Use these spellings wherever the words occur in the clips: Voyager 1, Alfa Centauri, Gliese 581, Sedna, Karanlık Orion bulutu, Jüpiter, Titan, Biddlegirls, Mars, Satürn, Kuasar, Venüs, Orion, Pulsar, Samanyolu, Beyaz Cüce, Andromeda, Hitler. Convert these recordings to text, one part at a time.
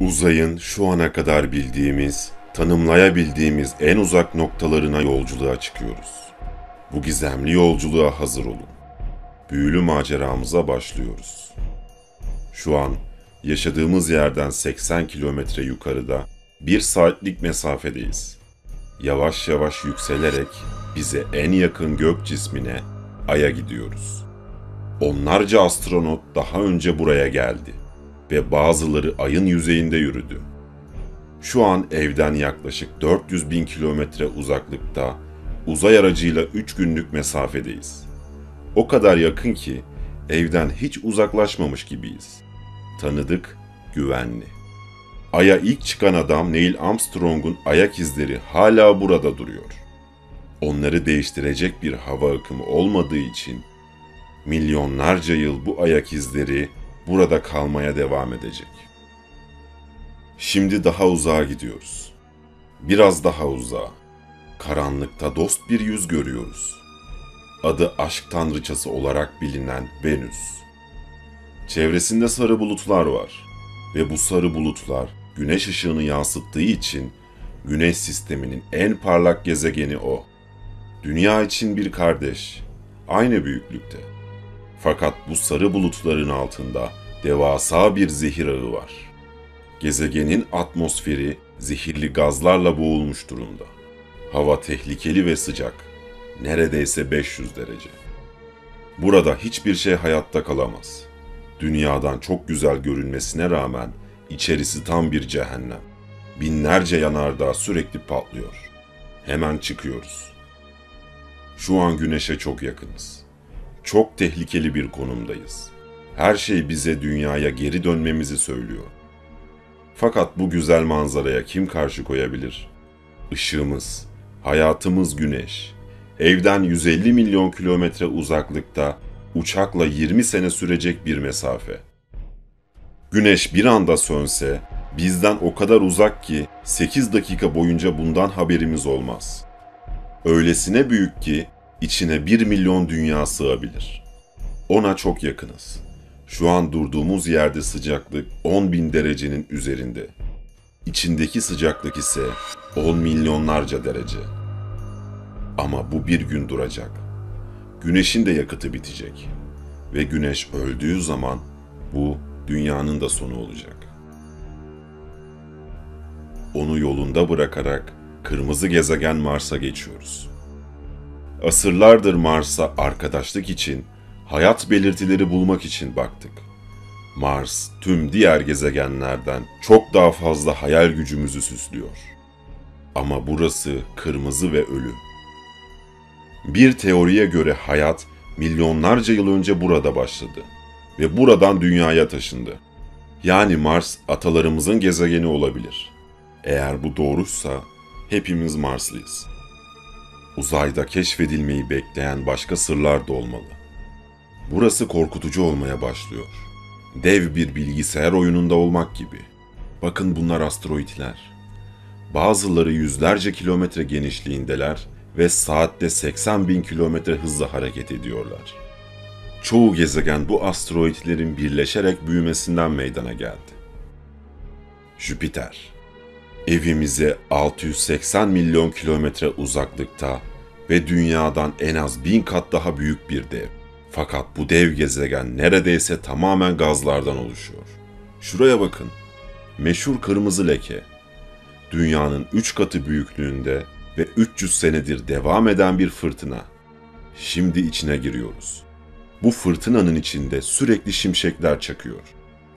Uzayın şu ana kadar bildiğimiz, tanımlayabildiğimiz en uzak noktalarına yolculuğa çıkıyoruz. Bu gizemli yolculuğa hazır olun. Büyülü maceramıza başlıyoruz. Şu an yaşadığımız yerden 80 kilometre yukarıda 1 saatlik mesafedeyiz. Yavaş yavaş yükselerek bize en yakın gök cismine, Ay'a gidiyoruz. Onlarca astronot daha önce buraya geldi ve bazıları Ay'ın yüzeyinde yürüdü. Şu an evden yaklaşık 400 bin kilometre uzaklıkta uzay aracıyla 3 günlük mesafedeyiz. O kadar yakın ki evden hiç uzaklaşmamış gibiyiz. Tanıdık, güvenli. Ay'a ilk çıkan adam Neil Armstrong'un ayak izleri hala burada duruyor. Onları değiştirecek bir hava akımı olmadığı için milyonlarca yıl bu ayak izleri burada kalmaya devam edecek. Şimdi daha uzağa gidiyoruz. Biraz daha uzağa. Karanlıkta dost bir yüz görüyoruz. Adı aşk tanrıçası olarak bilinen Venüs. Çevresinde sarı bulutlar var ve bu sarı bulutlar güneş ışığını yansıttığı için güneş sisteminin en parlak gezegeni o. Dünya için bir kardeş, aynı büyüklükte. Fakat bu sarı bulutların altında devasa bir zehir ağı var. Gezegenin atmosferi zehirli gazlarla boğulmuş durumda. Hava tehlikeli ve sıcak. Neredeyse 500 derece. Burada hiçbir şey hayatta kalamaz. Dünyadan çok güzel görünmesine rağmen içerisi tam bir cehennem. Binlerce yanardağ sürekli patlıyor. Hemen çıkıyoruz. Şu an güneşe çok yakınız. Çok tehlikeli bir konumdayız. Her şey bize dünyaya geri dönmemizi söylüyor. Fakat bu güzel manzaraya kim karşı koyabilir? Işığımız, hayatımız güneş. Evden 150 milyon kilometre uzaklıkta uçakla 20 sene sürecek bir mesafe. Güneş bir anda sönse bizden o kadar uzak ki 8 dakika boyunca bundan haberimiz olmaz. Öylesine büyük ki içine 1 milyon dünya sığabilir. Ona çok yakınız. Şu an durduğumuz yerde sıcaklık 10 bin derecenin üzerinde. İçindeki sıcaklık ise 10 milyonlarca derece. Ama bu bir gün duracak. Güneşin de yakıtı bitecek. Ve güneş öldüğü zaman bu dünyanın da sonu olacak. Onu yolunda bırakarak kırmızı gezegen Mars'a geçiyoruz. Asırlardır Mars'a arkadaşlık için, hayat belirtileri bulmak için baktık. Mars tüm diğer gezegenlerden çok daha fazla hayal gücümüzü süslüyor. Ama burası kırmızı ve ölü. Bir teoriye göre hayat milyonlarca yıl önce burada başladı ve buradan dünyaya taşındı. Yani Mars atalarımızın gezegeni olabilir. Eğer bu doğruysa hepimiz Marslıyız. Uzayda keşfedilmeyi bekleyen başka sırlar da olmalı. Burası korkutucu olmaya başlıyor. Dev bir bilgisayar oyununda olmak gibi. Bakın bunlar asteroitler. Bazıları yüzlerce kilometre genişliğindeler ve saatte 80 bin kilometre hızla hareket ediyorlar. Çoğu gezegen bu asteroitlerin birleşerek büyümesinden meydana geldi. Jüpiter. Evimize 680 milyon kilometre uzaklıkta ve dünyadan en az 1000 kat daha büyük bir dev. Fakat bu dev gezegen neredeyse tamamen gazlardan oluşuyor. Şuraya bakın. Meşhur kırmızı leke. Dünyanın 3 katı büyüklüğünde ve 300 senedir devam eden bir fırtına. Şimdi içine giriyoruz. Bu fırtınanın içinde sürekli şimşekler çakıyor.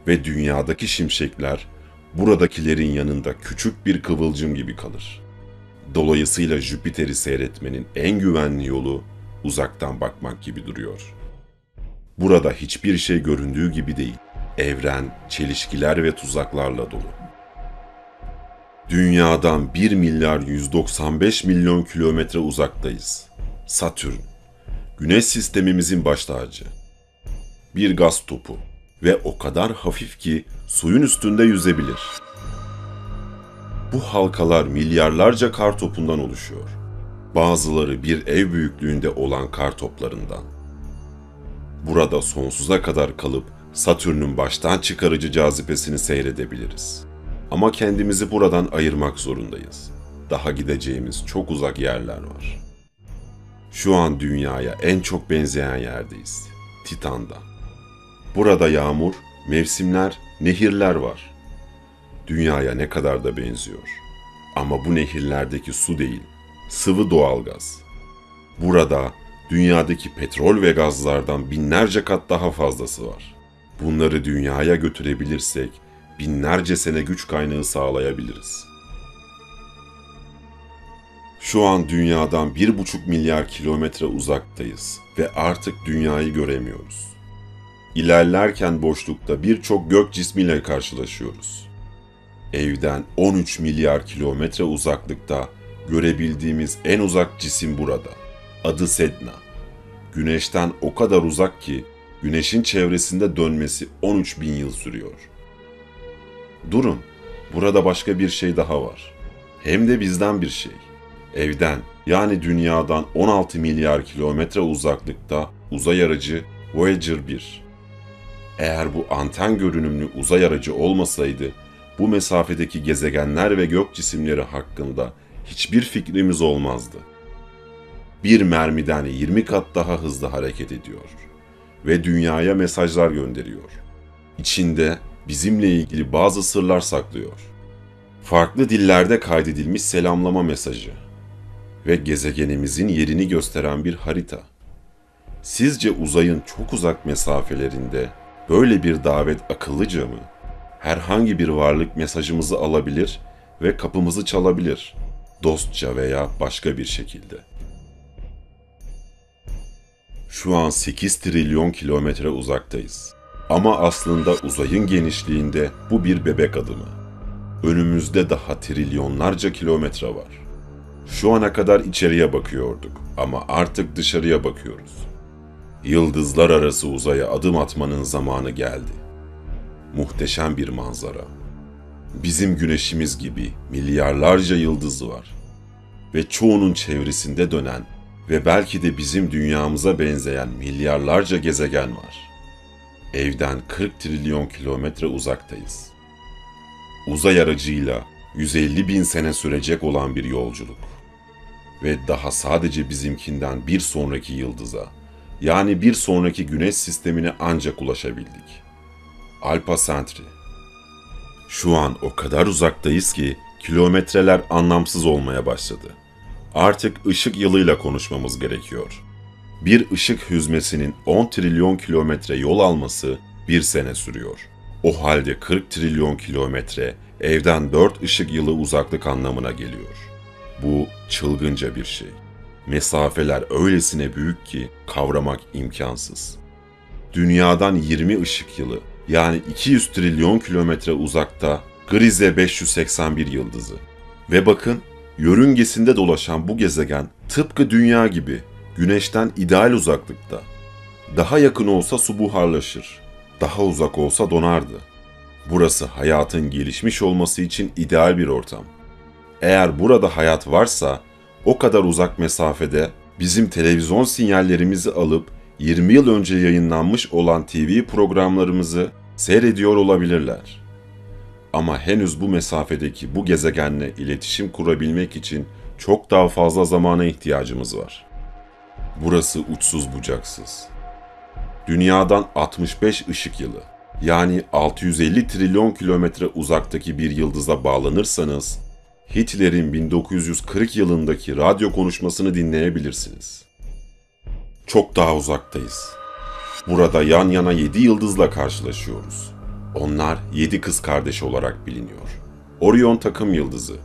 Ve dünyadaki şimşekler buradakilerin yanında küçük bir kıvılcım gibi kalır. Dolayısıyla Jüpiter'i seyretmenin en güvenli yolu uzaktan bakmak gibi duruyor. Burada hiçbir şey göründüğü gibi değil. Evren, çelişkiler ve tuzaklarla dolu. Dünyadan 1 milyar 195 milyon kilometre uzaktayız. Satürn, Güneş sistemimizin baş tacı. Bir gaz topu ve o kadar hafif ki suyun üstünde yüzebilir. Bu halkalar milyarlarca kar topundan oluşuyor. Bazıları bir ev büyüklüğünde olan kar toplarından. Burada sonsuza kadar kalıp Satürn'ün baştan çıkarıcı cazibesini seyredebiliriz. Ama kendimizi buradan ayırmak zorundayız. Daha gideceğimiz çok uzak yerler var. Şu an Dünya'ya en çok benzeyen yerdeyiz. Titan'da. Burada yağmur, mevsimler, nehirler var. Dünya'ya ne kadar da benziyor. Ama bu nehirlerdeki su değil, sıvı doğalgaz. Burada dünyadaki petrol ve gazlardan binlerce kat daha fazlası var. Bunları Dünya'ya götürebilirsek binlerce sene güç kaynağı sağlayabiliriz. Şu an Dünya'dan 1,5 milyar kilometre uzaktayız ve artık Dünya'yı göremiyoruz. İlerlerken boşlukta birçok gök cismiyle karşılaşıyoruz. Evden 13 milyar kilometre uzaklıkta görebildiğimiz en uzak cisim burada. Adı Sedna. Güneşten o kadar uzak ki Güneş'in çevresinde dönmesi 13 bin yıl sürüyor. Durun, burada başka bir şey daha var. Hem de bizden bir şey. Evden, yani Dünya'dan 16 milyar kilometre uzaklıkta uzay aracı Voyager 1. Eğer bu anten görünümlü uzay aracı olmasaydı, bu mesafedeki gezegenler ve gök cisimleri hakkında hiçbir fikrimiz olmazdı. Bir mermiden 20 kat daha hızlı hareket ediyor ve Dünya'ya mesajlar gönderiyor. İçinde bizimle ilgili bazı sırlar saklıyor. Farklı dillerde kaydedilmiş selamlama mesajı ve gezegenimizin yerini gösteren bir harita. Sizce uzayın çok uzak mesafelerinde böyle bir davet akıllıca mı? Herhangi bir varlık mesajımızı alabilir ve kapımızı çalabilir, dostça veya başka bir şekilde. Şu an 8 trilyon kilometre uzaktayız. Ama aslında uzayın genişliğinde bu bir bebek adımı. Önümüzde daha trilyonlarca kilometre var. Şu ana kadar içeriye bakıyorduk ama artık dışarıya bakıyoruz. Yıldızlar arası uzaya adım atmanın zamanı geldi. Muhteşem bir manzara. Bizim Güneşimiz gibi milyarlarca yıldızı var. Ve çoğunun çevresinde dönen ve belki de bizim Dünyamıza benzeyen milyarlarca gezegen var. Evden 40 trilyon kilometre uzaktayız. Uzay aracıyla 150 bin sene sürecek olan bir yolculuk. Ve daha sadece bizimkinden bir sonraki yıldıza, yani bir sonraki Güneş sistemine ancak ulaşabildik. Alfa Centauri. Şu an o kadar uzaktayız ki kilometreler anlamsız olmaya başladı. Artık ışık yılıyla konuşmamız gerekiyor. Bir ışık hüzmesinin 10 trilyon kilometre yol alması bir sene sürüyor. O halde 40 trilyon kilometre evden 4 ışık yılı uzaklık anlamına geliyor. Bu çılgınca bir şey. Mesafeler öylesine büyük ki kavramak imkansız. Dünyadan 20 ışık yılı yani 200 trilyon kilometre uzakta Gliese 581 yıldızı. Ve bakın, yörüngesinde dolaşan bu gezegen tıpkı Dünya gibi Güneş'ten ideal uzaklıkta. Daha yakın olsa su buharlaşır, daha uzak olsa donardı. Burası hayatın gelişmiş olması için ideal bir ortam. Eğer burada hayat varsa o kadar uzak mesafede bizim televizyon sinyallerimizi alıp 20 yıl önce yayınlanmış olan TV programlarımızı seyrediyor olabilirler. Ama henüz bu mesafedeki bu gezegenle iletişim kurabilmek için çok daha fazla zamana ihtiyacımız var. Burası uçsuz bucaksız. Dünyadan 65 ışık yılı, yani 650 trilyon kilometre uzaktaki bir yıldıza bağlanırsanız, Hitler'in 1940 yılındaki radyo konuşmasını dinleyebilirsiniz. Çok daha uzaktayız. Burada yan yana 7 yıldızla karşılaşıyoruz. Onlar 7 kız kardeş olarak biliniyor. Orion takım yıldızı.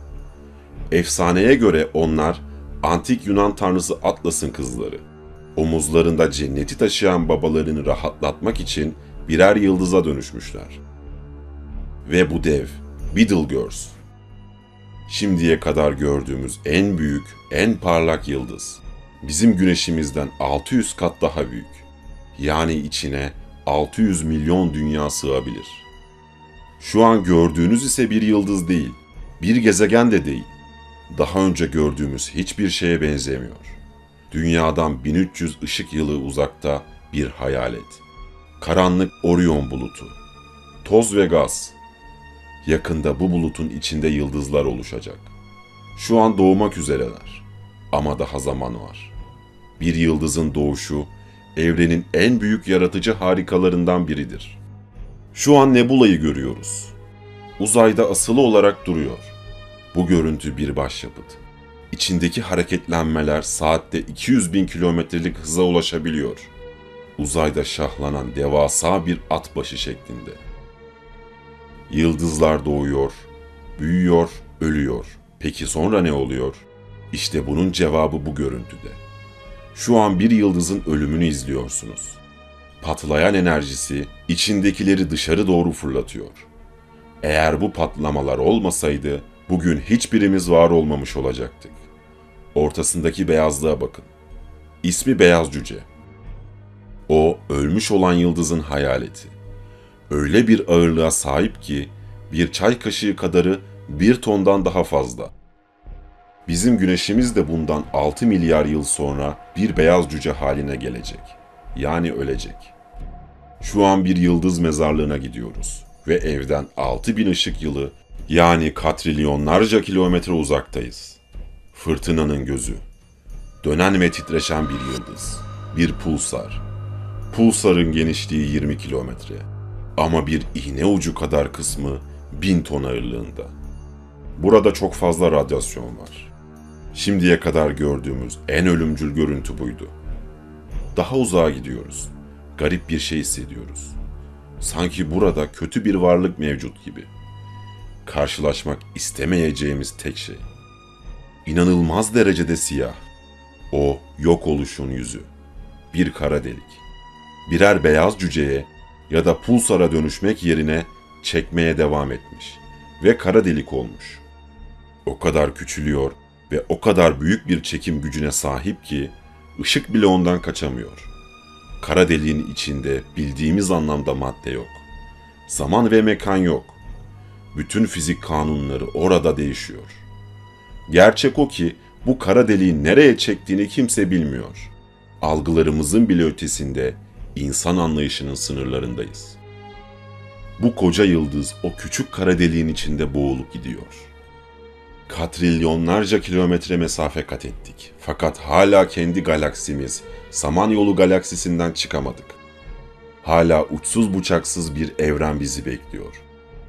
Efsaneye göre onlar antik Yunan tanrısı Atlas'ın kızları. Omuzlarında cenneti taşıyan babalarını rahatlatmak için birer yıldıza dönüşmüşler. Ve bu dev Biddlegirls. Şimdiye kadar gördüğümüz en büyük, en parlak yıldız. Bizim Güneşimizden 600 kat daha büyük. Yani içine 600 milyon dünya sığabilir. Şu an gördüğünüz ise bir yıldız değil, bir gezegen de değil. Daha önce gördüğümüz hiçbir şeye benzemiyor. Dünyadan 1300 ışık yılı uzakta bir hayalet. Karanlık Orion bulutu. Toz ve gaz. yakında bu bulutun içinde yıldızlar oluşacak. Şu an doğmak üzereler ama daha zaman var. Bir yıldızın doğuşu evrenin en büyük yaratıcı harikalarından biridir. Şu an nebulayı görüyoruz. Uzayda asılı olarak duruyor. Bu görüntü bir başyapıt. İçindeki hareketlenmeler saatte 200.000 kilometrelik hıza ulaşabiliyor. Uzayda şahlanan devasa bir at başı şeklinde. Yıldızlar doğuyor, büyüyor, ölüyor. Peki sonra ne oluyor? İşte bunun cevabı bu görüntüde. Şu an bir yıldızın ölümünü izliyorsunuz. Patlayan enerjisi içindekileri dışarı doğru fırlatıyor. Eğer bu patlamalar olmasaydı bugün hiçbirimiz var olmamış olacaktık. Ortasındaki beyazlığa bakın. İsmi Beyaz Cüce. O ölmüş olan yıldızın hayaleti. Öyle bir ağırlığa sahip ki bir çay kaşığı kadarı 1 tondan daha fazla. Bizim güneşimiz de bundan 6 milyar yıl sonra bir beyaz cüce haline gelecek. Yani ölecek. Şu an bir yıldız mezarlığına gidiyoruz ve evden 6000 ışık yılı yani katrilyonlarca kilometre uzaktayız. Fırtınanın gözü. Dönen ve titreşen bir yıldız. Bir pulsar. Pulsarın genişliği 20 kilometre. Ama bir iğne ucu kadar kısmı 1000 ton ağırlığında. Burada çok fazla radyasyon var. Şimdiye kadar gördüğümüz en ölümcül görüntü buydu. Daha uzağa gidiyoruz. Garip bir şey hissediyoruz. Sanki burada kötü bir varlık mevcut gibi. Karşılaşmak istemeyeceğimiz tek şey. İnanılmaz derecede siyah. O yok oluşun yüzü. Bir kara delik. Birer beyaz cüceye ya da pulsara dönüşmek yerine çekmeye devam etmiş ve kara delik olmuş. O kadar küçülüyor ve o kadar büyük bir çekim gücüne sahip ki ışık bile ondan kaçamıyor. Kara deliğin içinde bildiğimiz anlamda madde yok. Zaman ve mekan yok. Bütün fizik kanunları orada değişiyor. Gerçek o ki bu kara deliği nereye çektiğini kimse bilmiyor. Algılarımızın bile ötesinde insan anlayışının sınırlarındayız. Bu koca yıldız o küçük kara deliğin içinde boğulup gidiyor. Katrilyonlarca kilometre mesafe kat ettik. Fakat hala kendi galaksimiz, Samanyolu galaksisinden çıkamadık. Hala uçsuz bucaksız bir evren bizi bekliyor.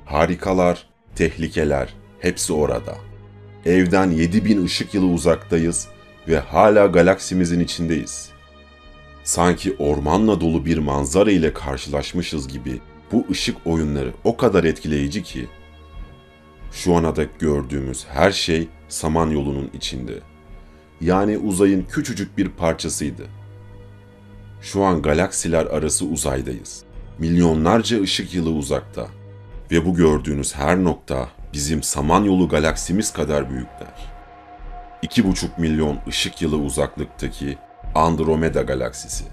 Harikalar, tehlikeler, hepsi orada. Evden 7000 ışık yılı uzaktayız ve hala galaksimizin içindeyiz. Sanki ormanla dolu bir manzara ile karşılaşmışız gibi bu ışık oyunları o kadar etkileyici ki şu ana dek gördüğümüz her şey Samanyolu'nun içinde. Yani uzayın küçücük bir parçasıydı. Şu an galaksiler arası uzaydayız. Milyonlarca ışık yılı uzakta. Ve bu gördüğünüz her nokta bizim Samanyolu galaksimiz kadar büyükler. 2,5 milyon ışık yılı uzaklıktaki Andromeda galaksisi.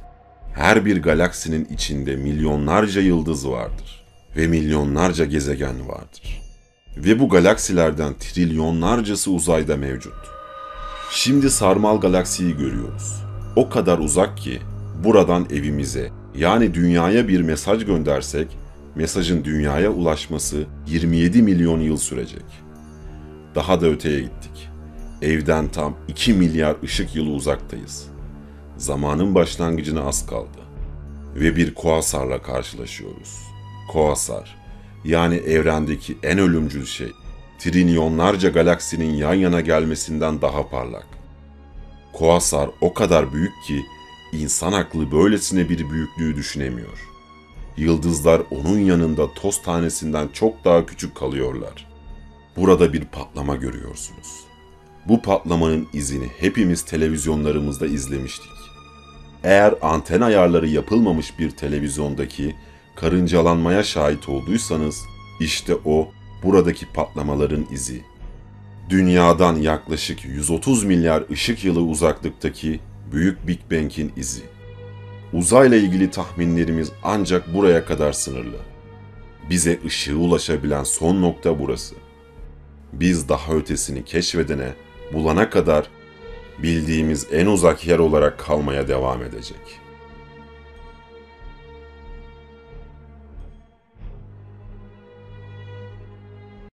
Her bir galaksinin içinde milyonlarca yıldız vardır ve milyonlarca gezegen vardır. Ve bu galaksilerden trilyonlarcası uzayda mevcut. Şimdi sarmal galaksiyi görüyoruz. O kadar uzak ki buradan evimize yani dünyaya bir mesaj göndersek mesajın dünyaya ulaşması 27 milyon yıl sürecek. Daha da öteye gittik. Evden tam 2 milyar ışık yılı uzaktayız. Zamanın başlangıcına az kaldı. Ve bir kuasarla karşılaşıyoruz. Kuasar, yani evrendeki en ölümcül şey, trilyonlarca galaksinin yan yana gelmesinden daha parlak. Kuasar o kadar büyük ki insan aklı böylesine bir büyüklüğü düşünemiyor. Yıldızlar onun yanında toz tanesinden çok daha küçük kalıyorlar. Burada bir patlama görüyorsunuz. Bu patlamanın izini hepimiz televizyonlarımızda izlemiştik. Eğer anten ayarları yapılmamış bir televizyondaki karıncalanmaya şahit olduysanız, işte o buradaki patlamaların izi. Dünyadan yaklaşık 130 milyar ışık yılı uzaklıktaki Büyük Big Bang'in izi. Uzayla ilgili tahminlerimiz ancak buraya kadar sınırlı. Bize ışığı ulaşabilen son nokta burası. Biz daha ötesini keşfedene, bulana kadar bildiğimiz en uzak yer olarak kalmaya devam edecek.